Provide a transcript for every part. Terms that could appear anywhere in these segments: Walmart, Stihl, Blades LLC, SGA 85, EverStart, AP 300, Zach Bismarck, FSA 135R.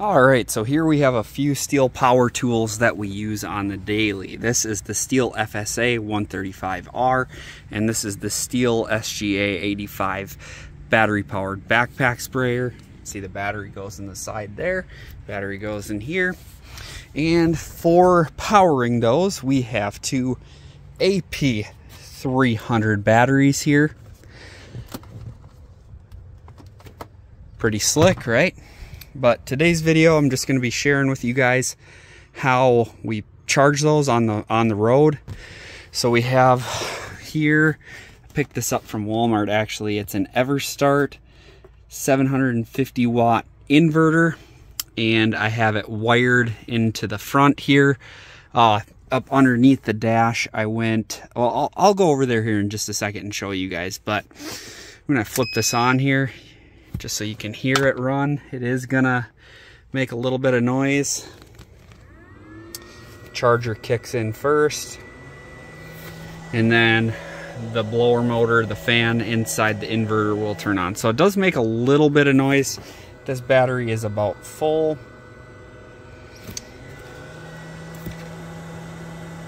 All right, so here we have a few Stihl power tools that we use on the daily. This is the Stihl FSA 135R, and this is the Stihl SGA 85 battery-powered backpack sprayer. See, the battery goes in the side there, battery goes in here. And for powering those, we have two AP 300 batteries here. Pretty slick, right? But today's video, I'm just going to be sharing with you guys how we charge those on the road. So we have here, I picked this up from Walmart actually. It's an EverStart 750 watt inverter, and I have it wired into the front here. Up underneath the dash, I went, well, I'll go over there here in just a second and show you guys, but when I flip this on here, just so you can hear it run. It is gonna make a little bit of noise. Charger kicks in first, and then the blower motor, the fan inside the inverter will turn on. So it does make a little bit of noise. This battery is about full.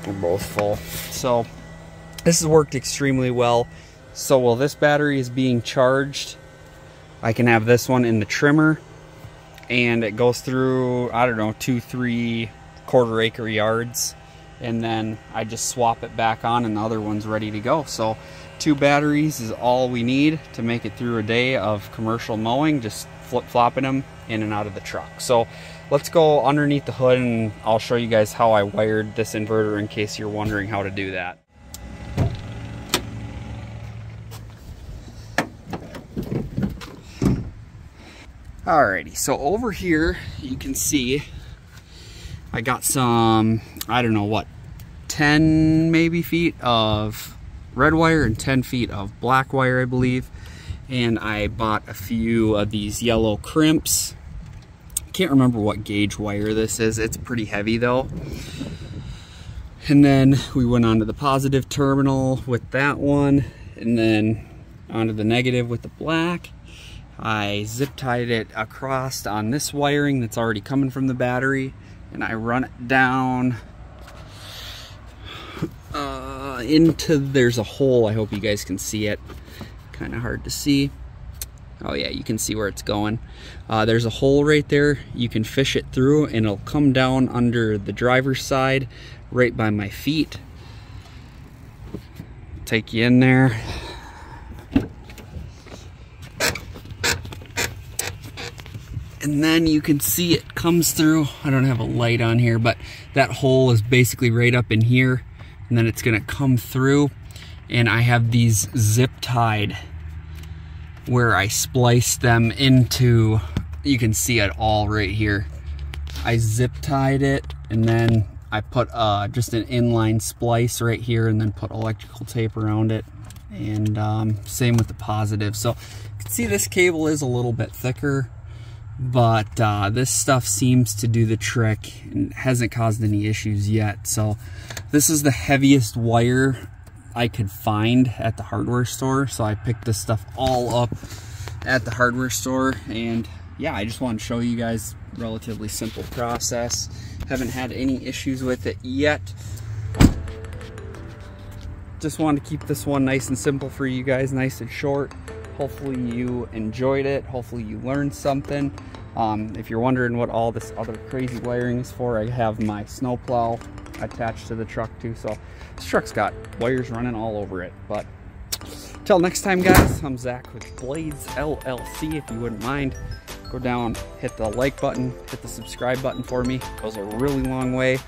They're both full. So this has worked extremely well. So while this battery is being charged, I can have this one in the trimmer, and it goes through, I don't know, 2, 3/4 acre yards, and then I just swap it back on and the other one's ready to go. So two batteries is all we need to make it through a day of commercial mowing, just flip-flopping them in and out of the truck. So let's go underneath the hood and I'll show you guys how I wired this inverter in case you're wondering how to do that. Alrighty, so over here you can see I got some, I don't know what, 10 maybe feet of red wire and 10 feet of black wire, I believe. And I bought a few of these yellow crimps. Can't remember what gauge wire this is. It's pretty heavy though. And then we went onto the positive terminal with that one, and then onto the negative with the black. I zip tied it across on this wiring that's already coming from the battery, and I run it down into, there's a hole, I hope you guys can see it, kind of hard to see. Oh yeah, you can see where it's going. There's a hole right there, you can fish it through and it'll come down under the driver's side right by my feet. Take you in there. And then you can see it comes through. I don't have a light on here, but that hole is basically right up in here, and then it's gonna come through, and I have these zip tied where I splice them into, you can see it all right here. I zip tied it, and then I put just an inline splice right here, and then put electrical tape around it. And same with the positive. So you can see this cable is a little bit thicker, but this stuff seems to do the trick and hasn't caused any issues yet. So this is the heaviest wire I could find at the hardware store, so I picked this stuff all up at the hardware store. And yeah, I just want to show you guys relatively simple process. Haven't had any issues with it yet. Just wanted to keep this one nice and simple for you guys, nice and short. Hopefully you enjoyed it. Hopefully you learned something. If you're wondering what all this other crazy wiring is for, I have my snowplow attached to the truck too. So this truck's got wires running all over it. But till next time, guys, I'm Zach with Blades LLC. If you wouldn't mind, go down, hit the like button, hit the subscribe button for me. It goes a really long way.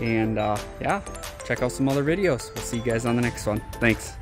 And yeah, check out some other videos. We'll see you guys on the next one. Thanks.